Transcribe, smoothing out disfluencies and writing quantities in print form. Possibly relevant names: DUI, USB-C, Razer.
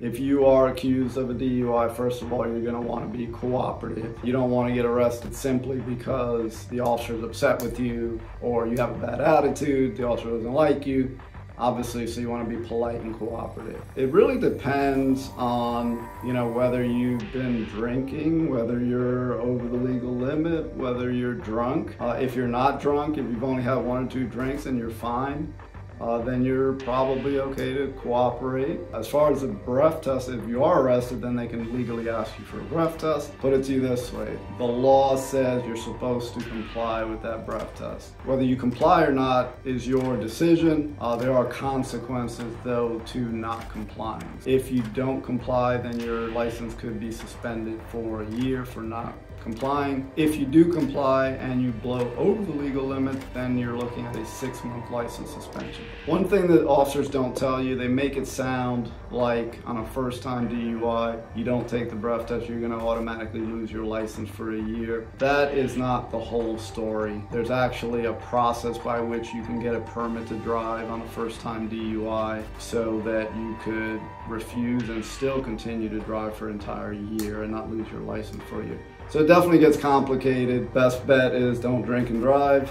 If you are accused of a DUI, first of all, you're going to want to be cooperative. You don't want to get arrested simply because the officer's upset with you or you have a bad attitude, the officer doesn't like you, obviously, so you want to be polite and cooperative. It really depends on, whether you've been drinking, whether you're over the legal limit, whether you're drunk. If you're not drunk, if you've only had one or two drinks and you're fine, then you're probably okay to cooperate. As far as the breath test, if you are arrested, then they can legally ask you for a breath test. Put it to you this way, the law says you're supposed to comply with that breath test. Whether you comply or not is your decision. There are consequences, though, to not complying. If you don't comply, then your license could be suspended for a year for not complying. If you do comply and you blow over the legal limit, then you're looking at a 6-month license suspension. One thing that officers don't tell you, they make it sound like on a first-time DUI, you don't take the breath test, you're going to automatically lose your license for a year. That is not the whole story. There's actually a process by which you can get a permit to drive on a first-time DUI so that you could refuse and still continue to drive for an entire year and not lose your license for a year. So it definitely gets complicated. Best bet is don't drink and drive.